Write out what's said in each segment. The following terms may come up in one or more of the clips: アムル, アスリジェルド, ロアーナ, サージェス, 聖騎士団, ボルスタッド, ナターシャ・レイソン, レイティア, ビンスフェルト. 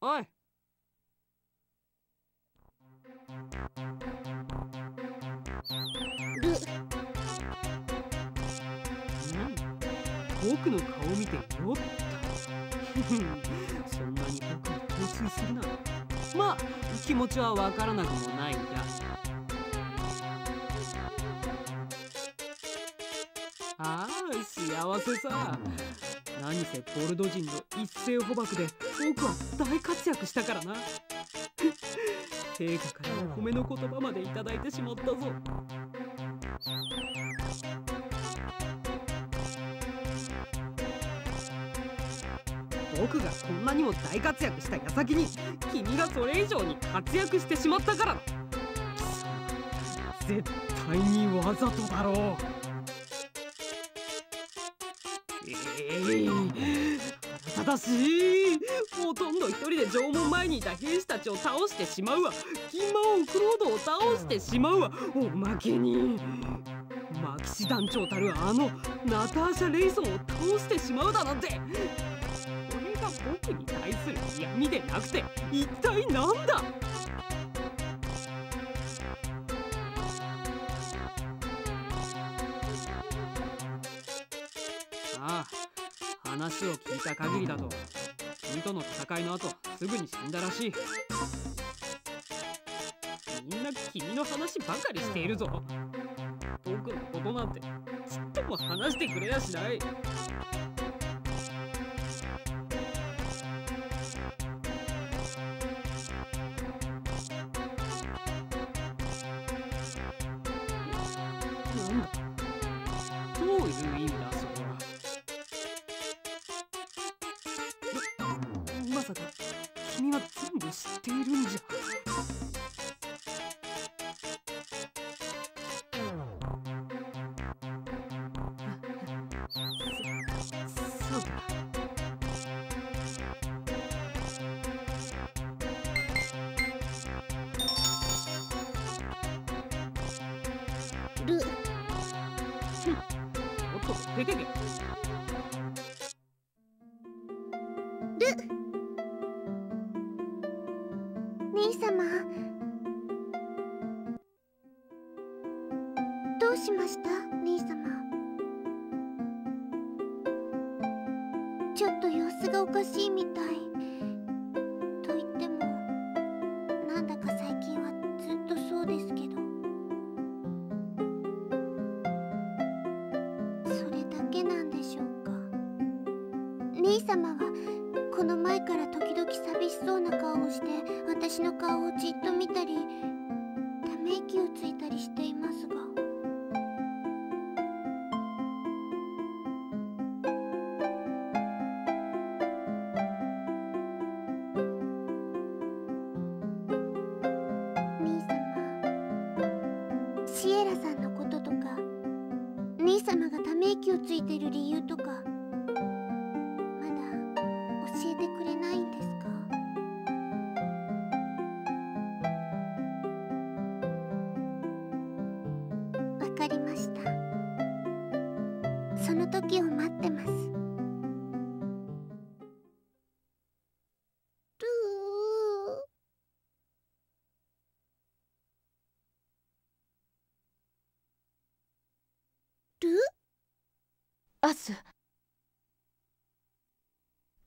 おい。僕の顔を見て酔ったそんなに僕に共通するな。まあ気持ちはわからなくもないんだ。ああ幸せさ。何せボルド人の一斉捕獲で僕は大活躍したからな。陛下からお褒めの言葉までいただいてしまったぞ。僕がこんなにも大活躍した矢先に君がそれ以上に活躍してしまったから。絶対にわざとだろう。腹立たしい。ほとんど一人で城門前にいた兵士たちを倒してしまうわ。金魔王クロードを倒してしまうわ。おまけにマキシ団長たるあのナターシャ・レイソンを倒してしまうだなんて。僕に対する闇でなくて一体なんだ。ああ、話を聞いた限りだと君との戦いの後すぐに死んだらしい。みんな君の話ばかりしているぞ。僕のことなんてちっとも話してくれやしない。君は全部知っているんじゃ。そうか。おっと、出てけ。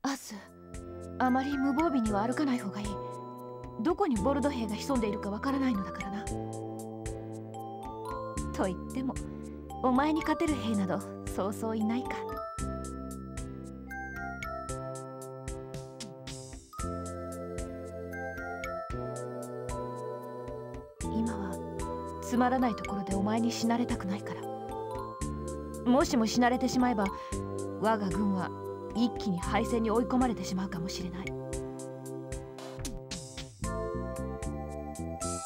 アス、あまり無防備には歩かない方がいい。どこにボルド兵が潜んでいるかわからないのだからな。と言ってもお前に勝てる兵などそうそういないか。今はつまらないところでお前に死なれたくないから。もしも死なれてしまえば我が軍は一気に敗戦に追い込まれてしまうかもしれない。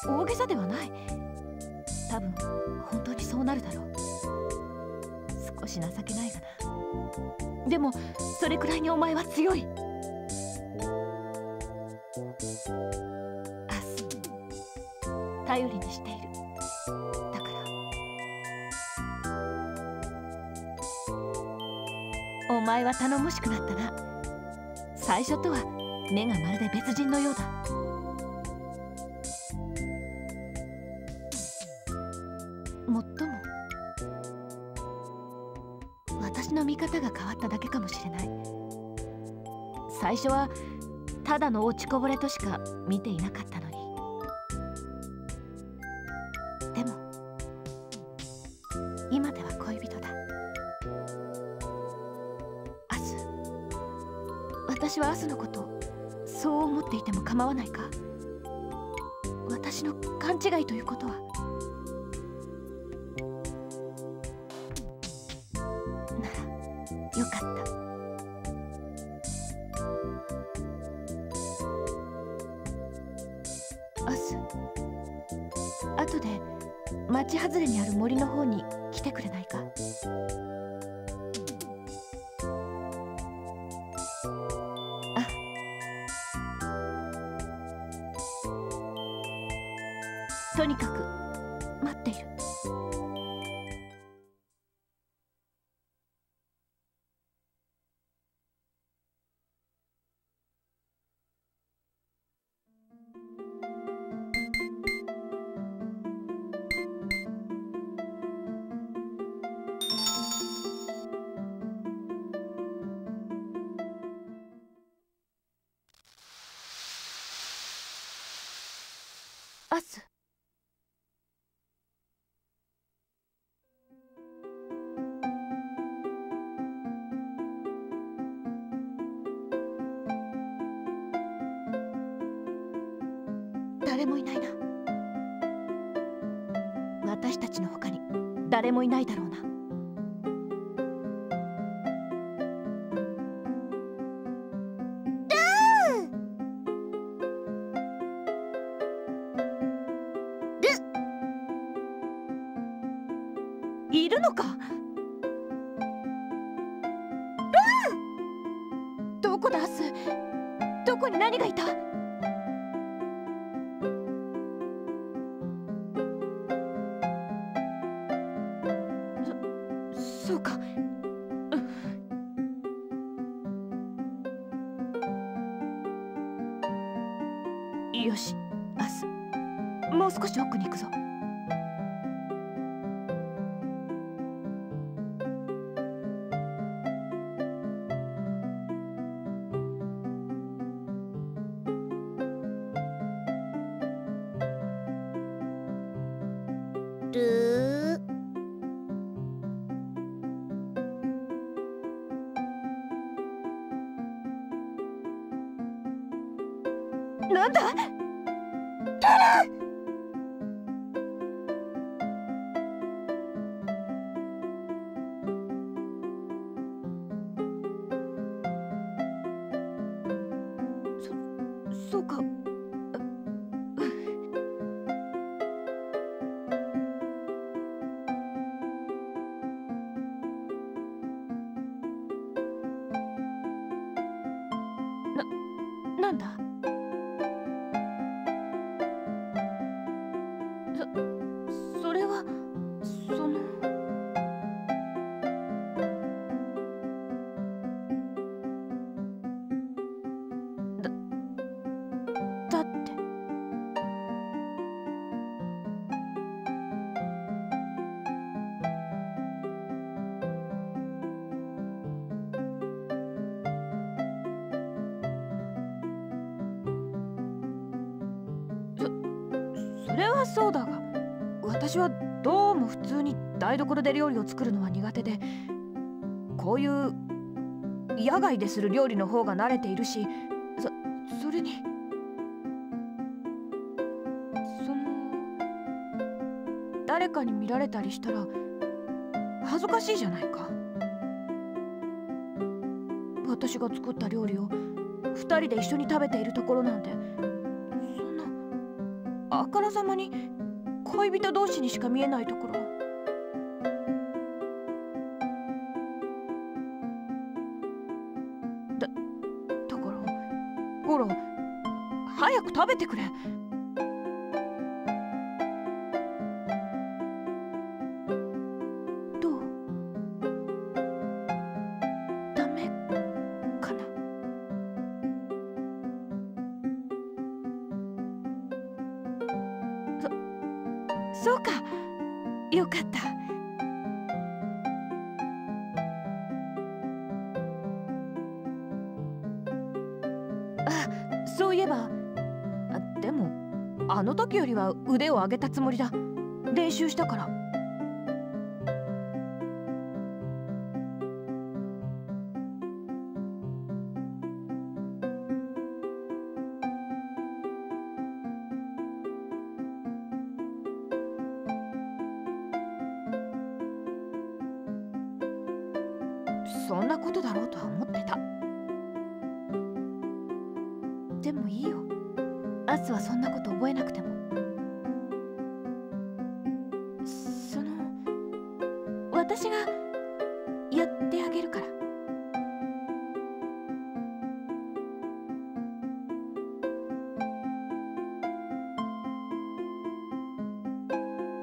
大げさではない。多分本当にそうなるだろう。少し情けないがな。でもそれくらいにお前は強い。頼りにしている。だからお前は頼もしくなったな。最初とは目がまるで別人のようだ。もっとも私の見方が変わっただけかもしれない。最初はただの落ちこぼれとしか見ていなかったのに。でも今では恋人だ。アス、私はアスのことそう思っていても構わないか。私の勘違いということは。ならよかった。あとで町外れにある森の方に来てくれないか。あ、とにかく待っている。アス、誰もいないな。私たちの他に誰もいないだろうな。いるのか。どこだアス、どこに何がいた。そうか、よしアス、もう少し奥に行くぞ。なんだ、誰？そうか。なんだ。それはその、だってそれはそうだが、私はどうも普通に台所で料理を作るのは苦手で、こういう野外でする料理の方が慣れているし、それにその、誰かに見られたりしたら恥ずかしいじゃないか。私が作った料理を2人で一緒に食べているところなんて、そんなあからさまに恋人同士にしか見えないところ。だからほら早く食べてくれ。そうか、よかった。あ、そういえば、でもあの時よりは腕を上げたつもりだ。練習したから。そんなことだろうとは思ってた。でもいいよ、アスはそんなこと覚えなくても。その、私がやってあげるから。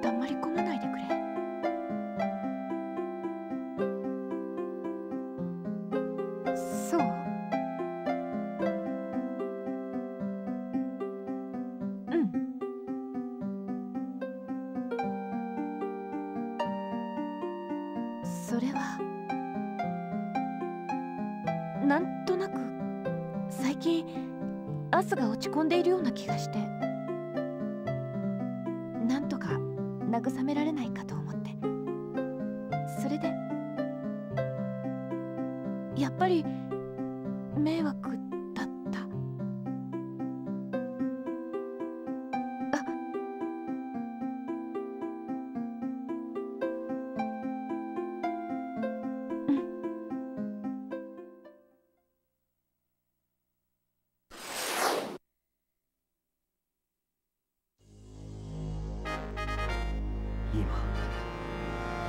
黙り込まないでくれ。それはなんとなく最近アスが落ち込んでいるような気がして、なんとか慰められないかと思って。それでやっぱり迷惑だった。あ、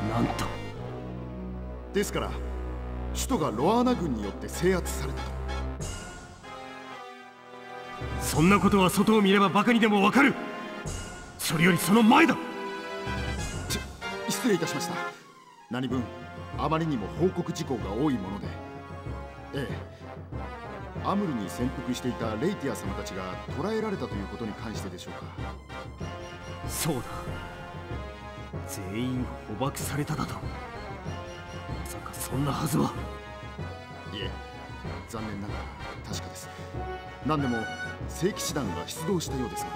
なんと。ですから首都がロアーナ軍によって制圧されたと。そんなことは外を見ればバカにでもわかる。それよりその前だ。失礼いたしました。何分あまりにも報告事項が多いもので。ええ、アムルに潜伏していたレイティア様たちが捕らえられたということに関してでしょうか。そうだ、全員捕獲されただと。まさかそんなはずは。いえ、残念ながら確かです。何でも聖騎士団が出動したようですが。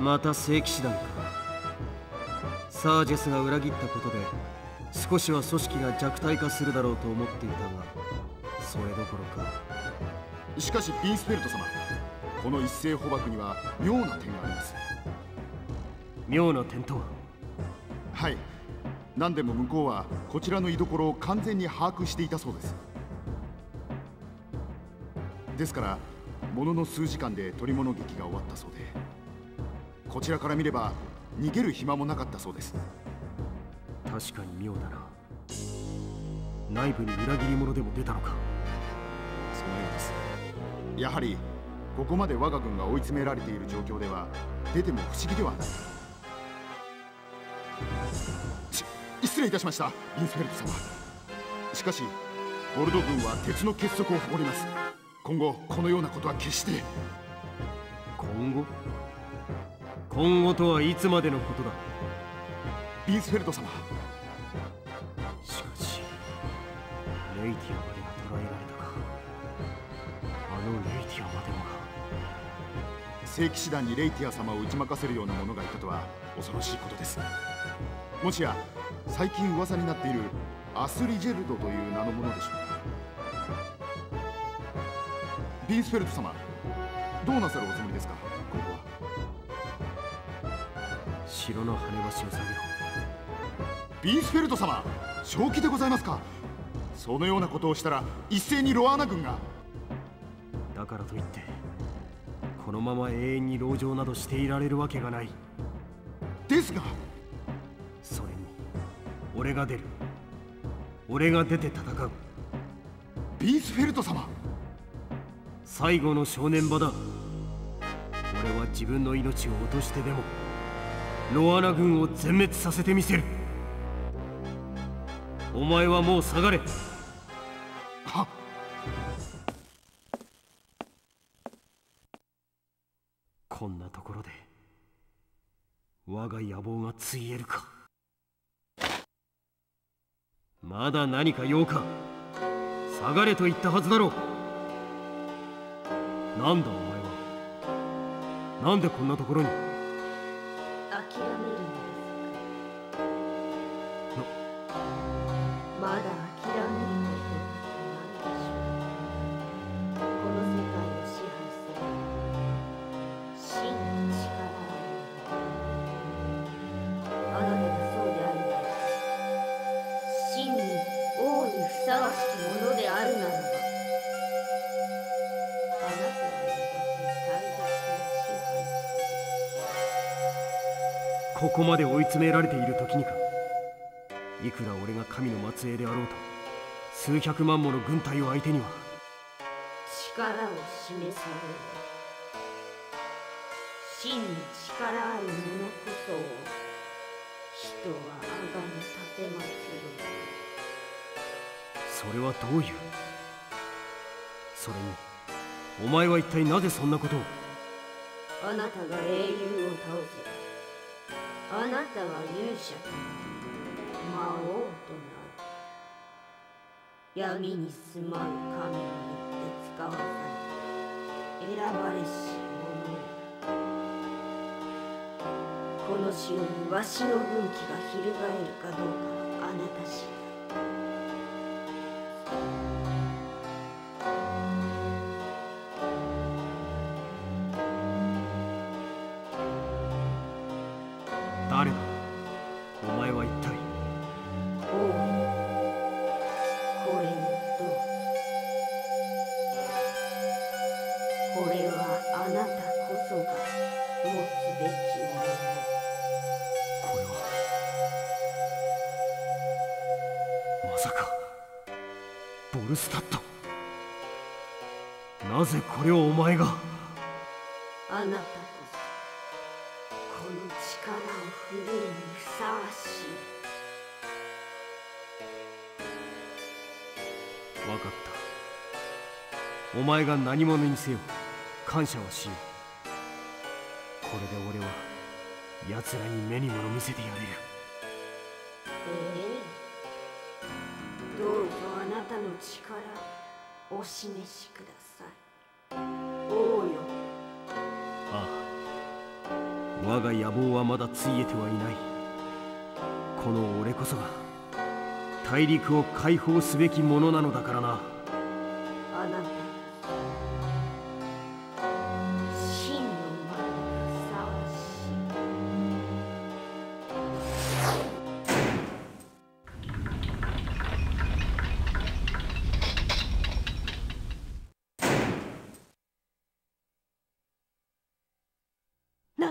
また聖騎士団か。サージェスが裏切ったことで少しは組織が弱体化するだろうと思っていたが、それどころか。しかしビンスフェルト様、この一斉捕獲には妙な点があります。妙な点とは。はい、何でも向こうはこちらの居所を完全に把握していたそうです。ですからものの数時間で捕り物劇が終わったそうで、こちらから見れば逃げる暇もなかったそうです。確かに妙だな。内部に裏切り者でも出たのか。そのようです。やはりここまで我が軍が追い詰められている状況では出ても不思議ではない。失礼いたしました、ビンスフェルト様。しかし、ボルド軍は鉄の結束を誇ります。今後、このようなことは決して。今後とはいつまでのことだ。ビンスフェルト様。しかし、レイティアまでが捕らえられたか。あのレイティアまでもか。聖騎士団にレイティア様を打ち負かせるような者がいたとは恐ろしいことです。もしや最近噂になっているアスリジェルドという名のものでしょうか。ビンスフェルト様、どうなさるおつもりですか。ここは城の羽橋を下げろ。ビンスフェルト様、正気でございますか。そのようなことをしたら一斉にロアーナ軍が。だからといってこのまま永遠に籠城などしていられるわけがない。ですが、それに俺が出る。俺が出て戦う。ビンスフェルト様、最後の正念場だ。俺は自分の命を落としてでもロアナ軍を全滅させてみせる。お前はもう下がれ。はっ。こんなところで我が野望がついえるか。まだ何か用か。下がれと言ったはずだろう。なんだお前は。なんでこんなところに。諦めるのですか。まだ諦めることは何でしょう。この世界を支配する真の力。あなたがそうであるなら、真に王にふさわしきものであるならば、あなたは私に対して。ここまで追い詰められている時にか。いくら俺が神の末裔であろうと、数百万もの軍隊を相手には力を示される。真に力ある者こそを人はあがめ奉る。それはどういう。それにお前は一体なぜそんなことを。あなたが英雄を倒せ、あなたは勇者と魔王となる。闇に住まう神によって使わされ選ばれし者。この城にわしの軍旗が翻るかどうかはあなた次第。誰だお前は一体。おう、これもどう。これはあなたこそが持つべきもの。これはまさかボルスタッド。なぜこれをお前が。あなたこの力を振るうにふさわしい。分かった。お前が何者にせよ感謝をしよう。これで俺は奴らに目に物見せてやれる。どうぞあなたの力をお示しください。王よ。ああ、我が野望はまだついえてはいない。この俺こそが大陸を解放すべきものなのだからな。あなた真の前にふさわしい。何？